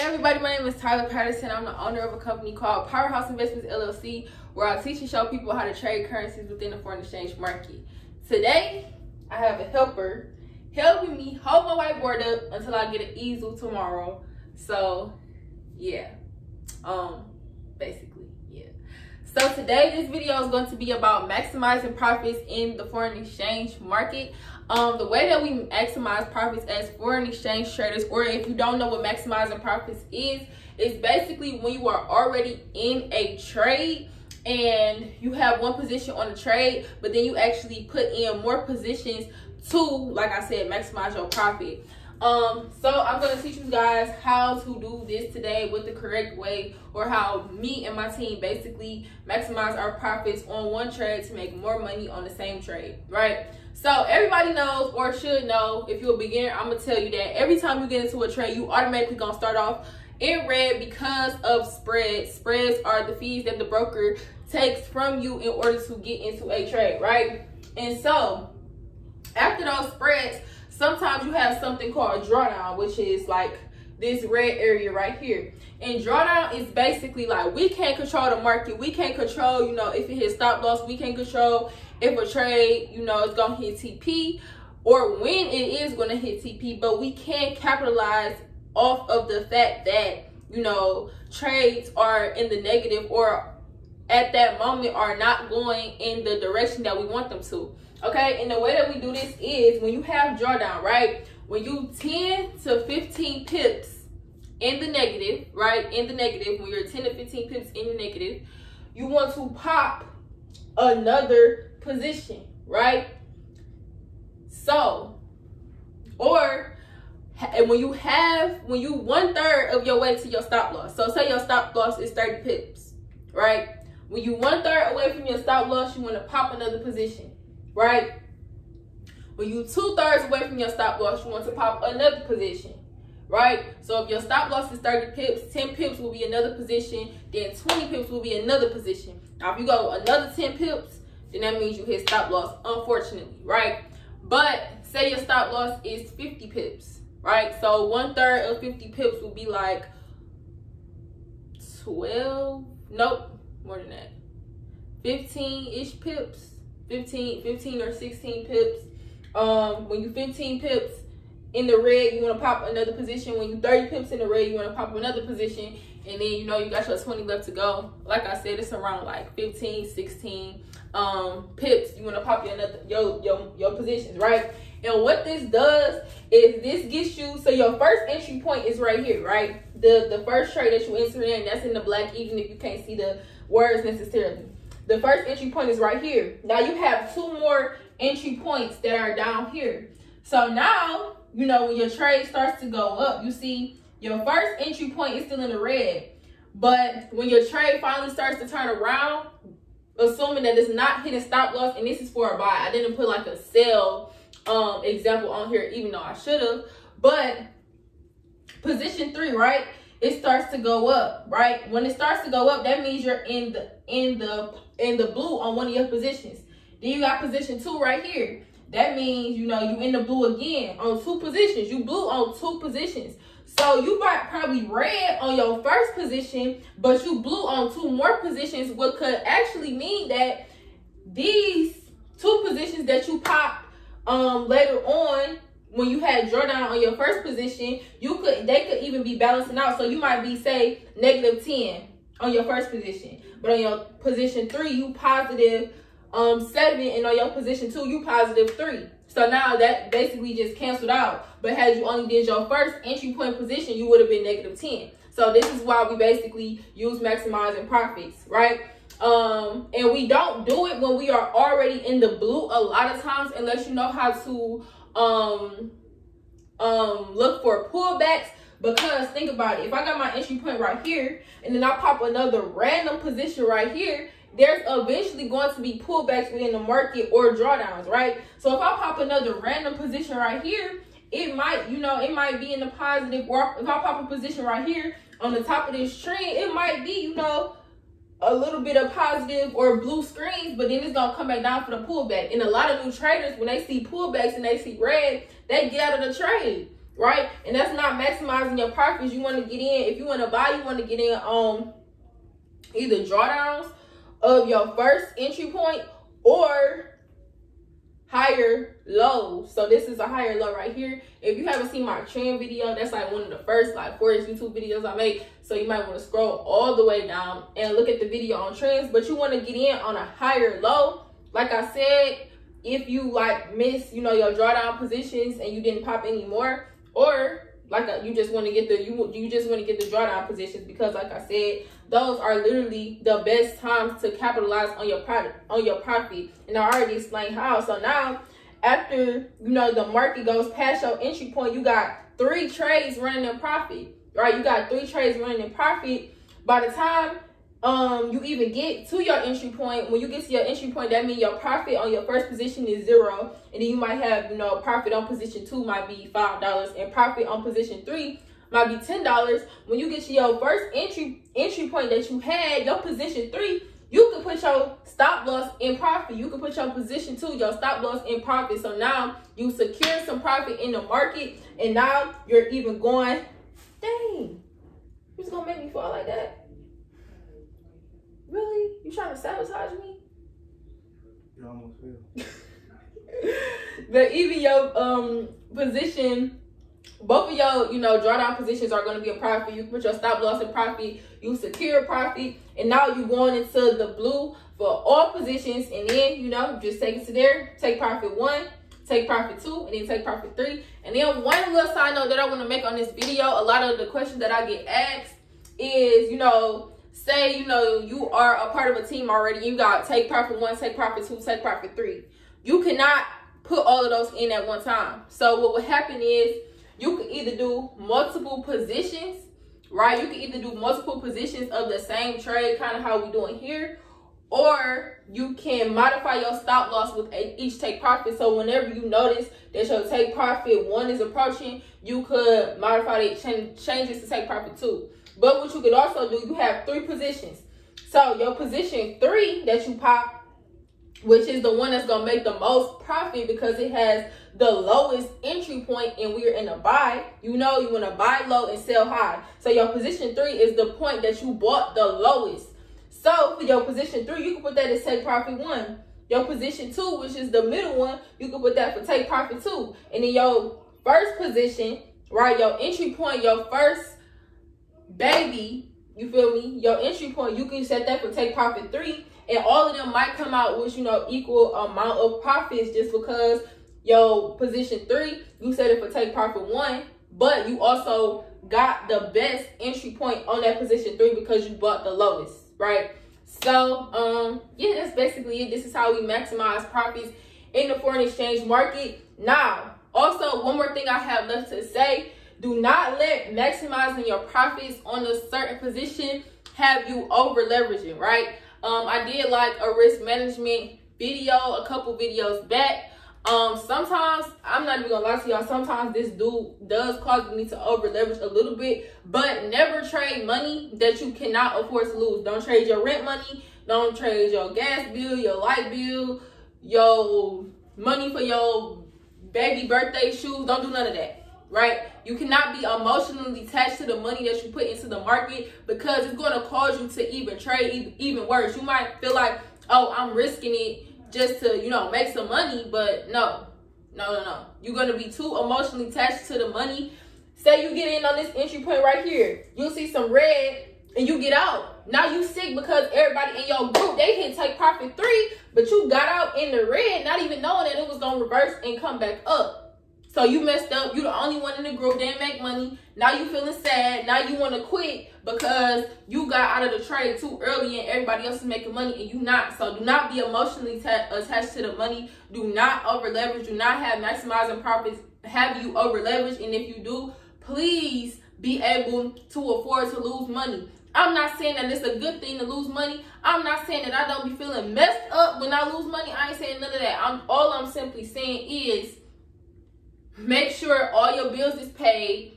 Hey everybody, my name is Tyler Patterson. I'm the owner of a company called Powerhouse Investments LLC, where I teach and show people how to trade currencies within the foreign exchange market. Today, I have a helper helping me hold my whiteboard up until I get an easel tomorrow. So, yeah, basically, yeah. So today, this video is going to be about maximizing profits in the foreign exchange market. The way that we maximize profits as foreign exchange traders, or if you don't know what maximizing profits is, it's basically when you are already in a trade and you have one position on the trade, but then you actually put in more positions to, like I said, maximize your profit. So I'm going to teach you guys how to do this today with the correct way, or how me and my team basically maximize our profits on one trade to make more money on the same trade, right? So everybody knows, or should know, if you're a beginner, I'm gonna tell you that every time you get into a trade, you automatically gonna start off in red because of spreads. Spreads are the fees that the broker takes from you in order to get into a trade, right? And so after those spreads, sometimes you have something called drawdown, which is like this red area right here. And drawdown is basically like, we can't control the market. We can't control, you know, if it hits stop loss. We can't control if a trade, you know, it's gonna hit TP, or when it is gonna hit TP, but we can capitalize off of the fact that, you know, trades are in the negative, or at that moment are not going in the direction that we want them to. Okay, and the way that we do this is when you have drawdown, right? When you 10 to 15 pips in the negative, right? In the negative, when you're 10 to 15 pips in the negative, you want to pop another position, right? So, or when you one-third of your way to your stop loss. So say your stop loss is 30 pips, right? When you one-third away from your stop loss, you want to pop another position, right? When you two-thirds away from your stop loss, you want to pop another position, right? So if your stop loss is 30 pips, 10 pips will be another position, then 20 pips will be another position. Now, if you go another 10 pips, then that means you hit stop loss, unfortunately, right? But say your stop loss is 50 pips, right? So one-third of 50 pips will be like 12, nope, more than that, 15-ish pips, 15 or 16 pips. When you 15 pips in the red, you want to pop another position. When you 30 pips in the red, you want to pop another position. And then, you know, you got your 20 left to go. Like I said, it's around like 15, 16 pips. You want to pop your positions, right? And what this does is this gets you, so your first entry point is right here, right? The first trade that you enter in, that's in the black, even if you can't see the words necessarily. The first entry point is right here. Now you have two more entry points that are down here. So now, you know, when your trade starts to go up, you see your first entry point is still in the red. But when your trade finally starts to turn around, assuming that it's not hitting stop loss, and this is for a buy. I didn't put like a sell example on here, even though I should have. But position three, right? It starts to go up, right? When it starts to go up, that means you're in the blue on one of your positions. Then you got position two right here. That means, you know, you in the blue again on two positions. You blue on two positions. So you got probably red on your first position, but you blue on two more positions, what could actually mean that these two positions that you popped later on, when you had drawdown on your first position, they could even be balancing out. So you might be, say, negative 10 on your first position, but on your position three, you positive 7, and on your position two, you positive 3. So now that basically just canceled out. But had you only did your first entry point position, you would have been negative 10. So this is why we basically use maximizing profits, right? And we don't do it when we are already in the blue a lot of times, unless you know how to look for pullbacks. Because think about it, if I got my entry point right here and then I pop another random position right here, there's eventually going to be pullbacks within the market or drawdowns, right? So if I pop another random position right here, it might, you know, it might be in the positive. Or if I pop a position right here on the top of this trend, it might be, you know, a little bit of positive or blue screens, but then it's gonna come back down for the pullback. And a lot of new traders, when they see pullbacks and they see red, they get out of the trade, right? And that's not maximizing your profits. You want to get in, if you want to buy, you want to get in on either drawdowns of your first entry point or higher low. So this is a higher low right here. If you haven't seen my trend video, that's like one of the first like 4 YouTube videos I make, so you might want to scroll all the way down and look at the video on trends. But you want to get in on a higher low. Like I said, if you like miss, you know, your drawdown positions and you didn't pop anymore, or like you just want to get the you just want to get the drawdown positions, because like I said, those are literally the best times to capitalize on your product, on your profit. And I already explained how. So now, after you know the market goes past your entry point, you got 3 trades running in profit, right? You got 3 trades running in profit. By the time you even get to your entry point, when you get to your entry point, that means your profit on your first position is 0, and then you might have, you know, profit on position 2 might be $5, and profit on position 3 might be $10. When you get to your first entry point that you had, your position 3, you can put your stop loss in profit. You can put your position 2, your stop loss in profit. So now you secure some profit in the market, and now you're even going, dang, who's gonna make me fall like that? Really? You trying to sabotage me? You almost failed. But even your position, both of your, you know, drawdown positions are going to be a profit. You put your stop loss in profit. You secure profit. And now you're going into the blue for all positions. And then, you know, just take it to there. Take profit 1. Take profit 2, and then take profit 3. And then one little side note that I want to make on this video, a lot of the questions that I get asked is, you know, say, you know, you are a part of a team already. You got take profit 1, take profit 2, take profit 3. You cannot put all of those in at one time. So what would happen is you can either do multiple positions, right? You can either do multiple positions of the same trade, kind of how we're doing here, or you can modify your stop loss with each take profit. So whenever you notice that your take profit 1 is approaching, you could modify it, change this to take profit 2. But what you could also do, you have 3 positions. So your position 3 that you pop, which is the one that's going to make the most profit because it has the lowest entry point and we're in a buy. You know, you want to buy low and sell high. So your position 3 is the point that you bought the lowest. So for your position 3, you can put that as take profit 1. Your position 2, which is the middle one, you can put that for take profit 2. And in your first position, right, your entry point, your first baby, you feel me, your entry point, you can set that for take profit 3, and all of them might come out with, you know, equal amount of profits, just because your position 3, you set it for take profit 1, but you also got the best entry point on that position 3 because you bought the lowest, right? So yeah, that's basically it. This is how we maximize profits in the foreign exchange market. Now, also one more thing I have left to say: do not let maximizing your profits on a certain position have you over leveraging, right? I did like a risk management video a couple videos back. Sometimes, I'm not even gonna lie to y'all, sometimes this does cause me to over leverage a little bit, but never trade money that you cannot afford to lose. Don't trade your rent money, don't trade your gas bill, your light bill, your money for your baby birthday shoes. Don't do none of that, right? You cannot be emotionally attached to the money that you put into the market, because it's going to cause you to even trade even worse. You might feel like, oh, I'm risking it just to, you know, make some money, but no. You're going to be too emotionally attached to the money. Say you get in on this entry point right here, you'll see some red and you get out. Now you sick because everybody in your group, they hit take profit 3, but you got out in the red, not even knowing that it was going to reverse and come back up. So you messed up. You're the only one in the group that didn't make money. Now you feeling sad. Now you want to quit because you got out of the trade too early and everybody else is making money and you not. So do not be emotionally attached to the money. Do not over leverage. Do not have maximizing profits have you over leverage. And if you do, please be able to afford to lose money. I'm not saying that it's a good thing to lose money. I'm not saying that I don't be feeling messed up when I lose money. I ain't saying none of that. All I'm simply saying is, make sure all your bills is paid,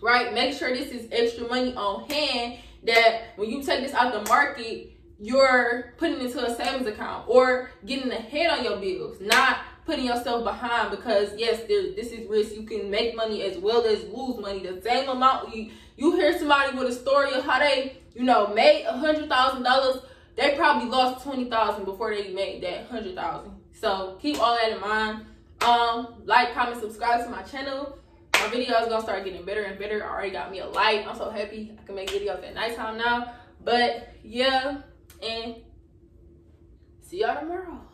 right? Make sure this is extra money on hand that when you take this out the market, you're putting into a savings account or getting ahead on your bills, not putting yourself behind, because yes, this is risk. You can make money as well as lose money. The same amount. You hear somebody with a story of how they, made $100,000. They probably lost $20,000 before they made that $100,000. So keep all that in mind. Like, comment, subscribe to my channel. My videos gonna start getting better and better. I already got me a light. I'm so happy I can make videos at nighttime now. But yeah, and see y'all tomorrow.